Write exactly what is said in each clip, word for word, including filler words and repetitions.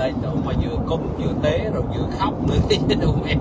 lên độ mà vừa cúng vừa tế rồi vừa khóc nữa chứ đâu mẹ.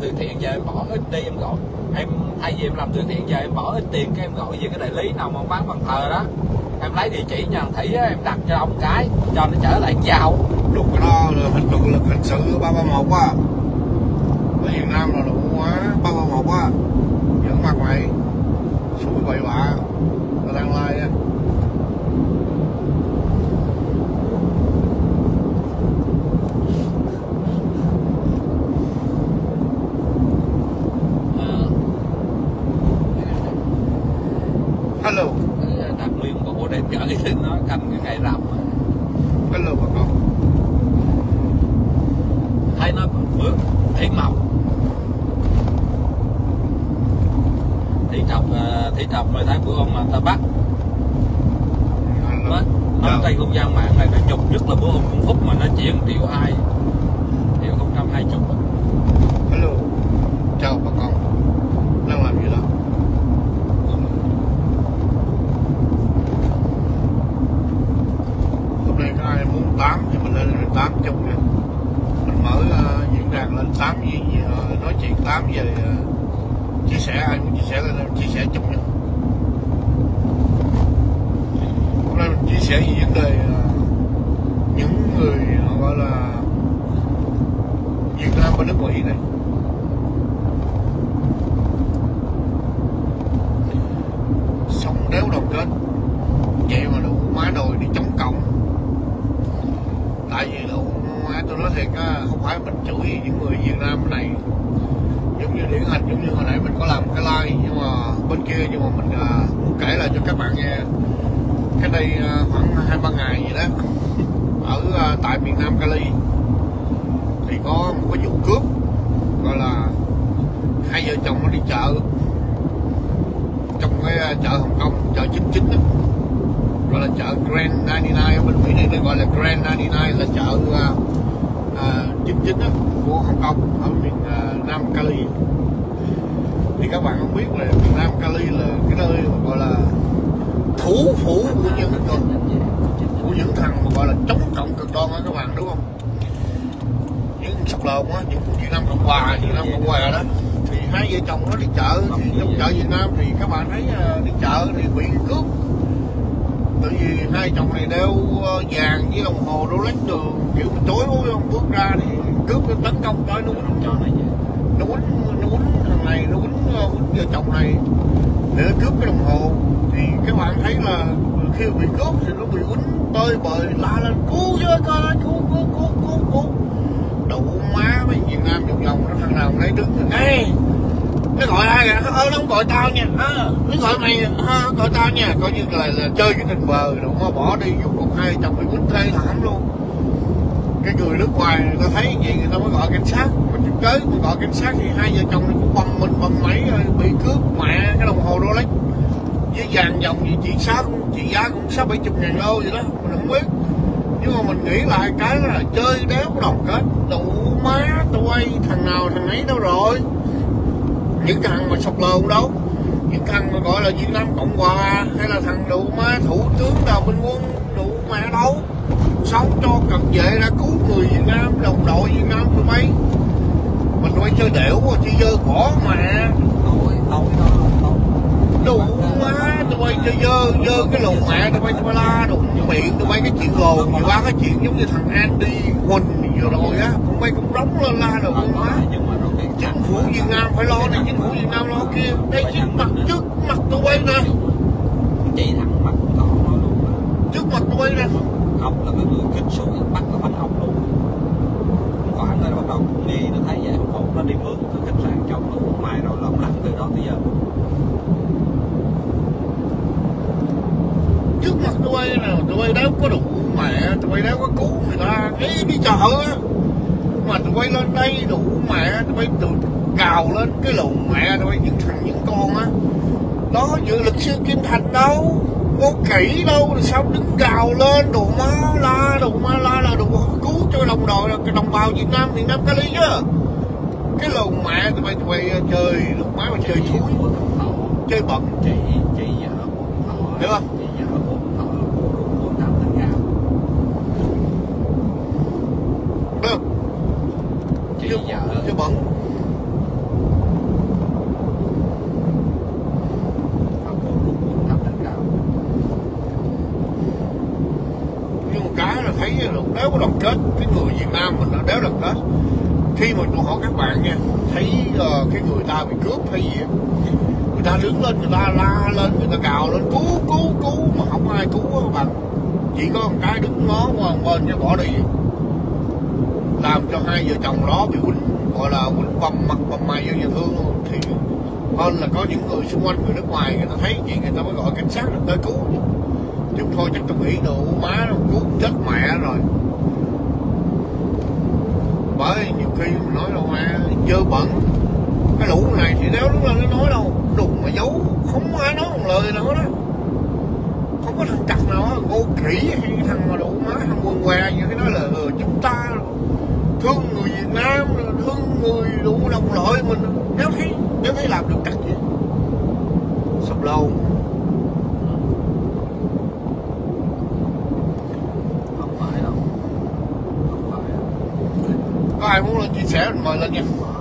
Từ thiện giờ em bỏ ít đi, em gọi em thay vì em làm từ thiện giờ em bỏ ít tiền cái em gọi về cái đại lý nào mà bán bàn thờ đó, em lấy địa chỉ nhà thủy á, em đặt cho ông cái cho nó trở lại giàu. Lúc đó là hình lực lực hình sự ba ba một quá, ở Việt Nam là đủ quá ba ba một quá, vẫn mặt mày xui bậy bạ nó đang lai á. Đặt nguyên bộ để chở thì nó canh cái ngày rằm. Cái lừa bà con thấy nó bước thị mộc thị trọc, thị trọc mới thấy bữa ông ta bắt nó, nó trên không gian mạng này nó nhục nhất là bữa ông Phúc mà nó chuyển triệu hai triệu không trăm hai chục. Hello, chào bà con đang làm gì đó. Tám thì mình lên tám chung nè, mình mở uh, diễn đàn lên tám gì, gì uh, nói chuyện tám về uh, chia sẻ, ai muốn chia sẻ lên chia sẻ chung nè. Hôm nay mình chia sẻ về vấn đề uh, những người uh, gọi là Việt Nam và nước Mỹ này. Sống đéo đoàn kết, vậy mà đủ má đồi đi chống cộng. Tại vì đâu tôi nói thiệt á, không phải mình chửi những người Việt Nam này, giống như điển hình giống như hồi nãy mình có làm cái like nhưng mà bên kia, nhưng mà mình muốn kể lại cho các bạn nghe. Cái đây khoảng hai ba ngày vậy đó, ở tại miền Nam Cali thì có một cái vụ cướp, gọi là hai vợ chồng nó đi chợ trong cái chợ Hồng Kông, chợ chín chín đó, gọi là chợ Grand chín mươi chín ở bên Mỹ này, đây gọi là Grand chín mươi chín là chợ uh, uh, chín chín đó, của Hồng Kông ở miền uh, Nam Cali. Thì các bạn không biết là miền Nam Cali là cái nơi mà gọi là thủ phủ của những của những thằng mà gọi là chống cộng cực đoan đó các bạn, đúng không? Những sọc lồn á, những Việt Nam Cộng Hòa, Việt Nam Cộng Hòa đó. Thì hai vợ chồng nó đi chợ, thì trong chợ Việt Nam thì các bạn thấy uh, đi chợ thì bị cướp. Tại vì hai chồng này đeo vàng với đồng hồ Rolex đường, kiểu mà tối hối không, bước ra thì cướp nó tấn công tới, nó quýnh cho này, nó quýnh nó quýnh thằng này, nó quýnh vợ chồng này để cướp cái đồng hồ. Thì các bạn thấy là khi bị cướp thì nó bị quýnh tơi bời, la lên cứu cho coi, cứu cứu cứu cứu cứu đậu má. Mấy Việt Nam vòng vòng nó thằng nào lấy đứng ê, nó gọi ai kìa, ơ nó không gọi tao nha, à, nó gọi mày, à, gọi tao nha, coi như là, là chơi cái tình bờ rồi mà bỏ đi. Dù còn hai chồng bị quýnh thê thảm luôn. Cái người nước ngoài người ta thấy vậy người ta mới gọi cảnh sát, mình tới mình gọi cảnh sát thì hai vợ chồng này cũng bầm mình bầm máy rồi, bị cướp mẹ cái đồng hồ Rolex với vàng dòng gì trị giá cũng trị giá cũng sáu bảy chục ngàn đô vậy đó, mình không biết. Nhưng mà mình nghĩ lại cái là chơi đéo đồng kết, đủ má tụi quay thằng nào thằng ấy đâu rồi. Những thằng mà sọc lồn đâu, những thằng mà gọi là Việt Nam Cộng Hòa hay là thằng đủ má thủ tướng nào bên quân đủ mẹ đâu, sống cho cận vệ ra cứu người Việt Nam, đồng đội Việt Nam tụi mấy. Mình quay chơi đẻo mà chơi dơ bỏ mà đủ má tụi bay chơi dơ, dơ cái lồn mẹ tụi bay, tụi bay la đủ miệng tụi bay cái chuyện lồn nhiều quá, cái chuyện giống như thằng Andy Huỳnh vừa rồi á, tụi bay cũng rống lên la đồ con má. Chính phủ Việt Nam phải lo này, chính phủ Việt Nam lo kia. Đây chính mặt trước mặt tôi quay nè. ốc là cái người kích sủi bắt nó phanh ốc luôn. Khoảng đây bắt đầu cũng đi, nó thấy vậy một nó đi mượn cứ kích sang chồng nó uống mai rồi lỏng lạnh từ đó tới giờ. Trước mặt tôi là tôi đâu có đủ mẹ, tôi đâu có cứu người ta ấy đi chợ mà tôi quay lên đây đủ mẹ, tôi từ cào lên cái lùn mẹ tôi những thằng những con á, nó dự lực sư Kim Thành đâu có kỹ đâu, rồi sao đứng cào lên đồ má la đồ má la là đồ cứu cho đồng đội cái đồng bào Việt Nam Việt Nam Cali chứ. Cái lùn mẹ tụi bay tụi bay chơi lùn má mà chơi chuối chơi bận chị chị vợ được không? Chứ chứ bận nhưng một cái là thấy nếu có đoàn kết cái người Việt Nam mình là nếu đoàn kết khi mà tôi hỏi các bạn nha, thấy uh, cái người ta bị cướp hay gì người ta đứng lên người ta la lên người ta cào lên cứu cứu cứu mà không ai cứu các bạn, chỉ có một cái đứng ngó qua một bên cho bỏ đi làm cho hai vợ chồng đó bị quýnh gọi là quýnh bầm mặt bầm mày vô nhà thương luôn. Thì hơn là có những người xung quanh người nước ngoài người ta thấy chuyện người ta mới gọi cảnh sát được tới cứu. Chứ thôi chắc tôi nghĩ đồ má nó cứu chết mẹ rồi. Bởi nhiều khi mình nói đâu mà dơ bẩn cái lũ này thì nếu lúc lên nó nói đâu đùng mà giấu không ai nói một lời nào đó, không có thằng cặc nào đó ngô kỹ hay thằng mà đủ má thằng quần què như cái nói là ừ, chúng ta thương người Việt Nam thương người đủ đồng loại mình, nếu thấy nếu thấy làm được cặc gì sập lâu không phải đâu không phải. Có ai muốn lên chia sẻ mình mời lên nha.